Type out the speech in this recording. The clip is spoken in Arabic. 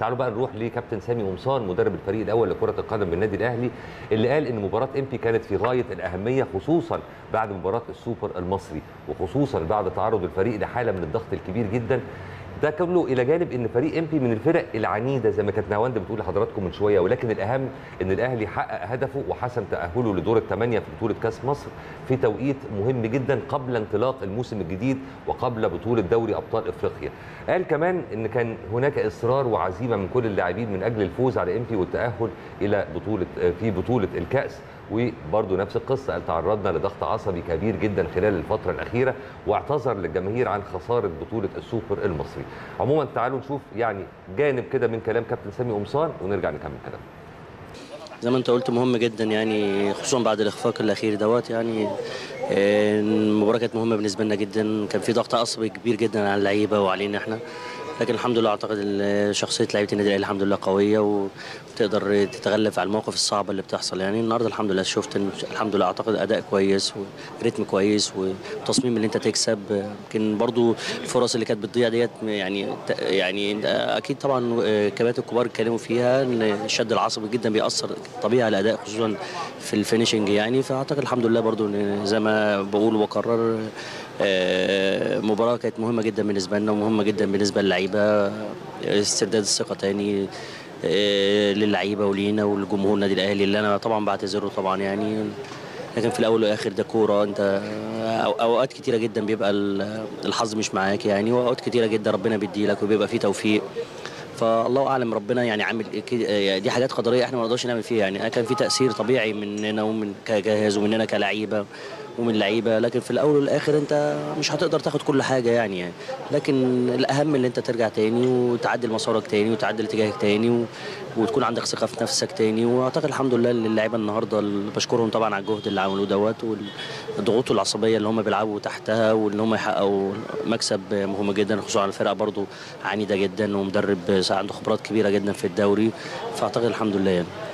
تعالوا بقى نروح لكابتن سامي قمصان مدرب الفريق الاول لكره القدم بالنادي الاهلي، اللي قال ان مباراه إنبي كانت في غايه الاهميه، خصوصا بعد مباراه السوبر المصري، وخصوصا بعد تعرض الفريق لحاله من الضغط الكبير جدا. ده كله الى جانب ان فريق إنبي من الفرق العنيده زي ما كانت نهاوند بتقول لحضراتكم من شويه، ولكن الاهم ان الاهلي حقق هدفه وحسم تاهله لدور الثمانيه في بطوله كاس مصر في توقيت مهم جدا قبل انطلاق الموسم الجديد وقبل بطوله دوري ابطال افريقيا. قال كمان ان كان هناك اصرار وعزيمه من كل اللاعبين من اجل الفوز على إنبي والتاهل الى بطوله الكاس، وبرضه نفس القصه قال تعرضنا لضغط عصبي كبير جدا خلال الفتره الاخيره، واعتذر للجماهير عن خساره بطوله السوبر المصري. عموما تعالوا نشوف يعني جانب كده من كلام كابتن سامي قمصان ونرجع نكمل كلام. زي ما انت قلت مهم جدا يعني، خصوصا بعد الاخفاق الاخير دوت، يعني المباراه كانت مهمه بالنسبه لنا جدا، كان في ضغط عصبي كبير جدا على اللعيبه وعلينا احنا، لكن الحمد لله اعتقد شخصيه لعيبه النادي الاهلي الحمد لله قويه وتقدر تتغلب على المواقف الصعبه اللي بتحصل. يعني النهارده الحمد لله شفت الحمد لله اعتقد اداء كويس وريتم كويس وتصميم اللي انت تكسب، لكن برضو الفرص اللي كانت بتضيع ديت يعني اكيد طبعا الكباتن الكبار اتكلموا فيها ان الشد العصبي جدا بيأثر طبيعي على الاداء خصوصا في الفينيشنج يعني. فاعتقد الحمد لله برضو زي ما بقول وبكرر مباراة كانت مهمة جدا بالنسبة لنا ومهمة جدا بالنسبة للعيبة، استرداد الثقة تاني للعيبة ولينا والجمهور النادي الأهلي اللي أنا طبعا بعتذره طبعا يعني، لكن في الأول والآخر ده كورة، أنت أوقات كتيرة جدا بيبقى الحظ مش معاك يعني، وأوقات كتيرة جدا ربنا بيديلك وبيبقى فيه توفيق، فالله اعلم ربنا يعني عامل دي حاجات قدريه احنا ما نقدرش نعمل فيها يعني. كان في تاثير طبيعي مننا ومن كجهاز ومننا كلعيبه ومن لعيبه، لكن في الاول والاخر انت مش هتقدر تاخد كل حاجه يعني، لكن الاهم ان انت ترجع تاني وتعدل مسارك تاني وتعدل اتجاهك تاني وتكون عندك ثقه في نفسك تاني. واعتقد الحمد لله اللعيبه النهارده بشكرهم طبعا على الجهد اللي عملوه دوت والضغوط والعصبيه اللي هم بيلعبوا تحتها، وان هم يحققوا مكسب مهم جدا خصوصا على فرقه برضو عنيده جدا ومدرب عنده خبرات كبيره جدا في الدوري، فاعتقد الحمد لله يعني.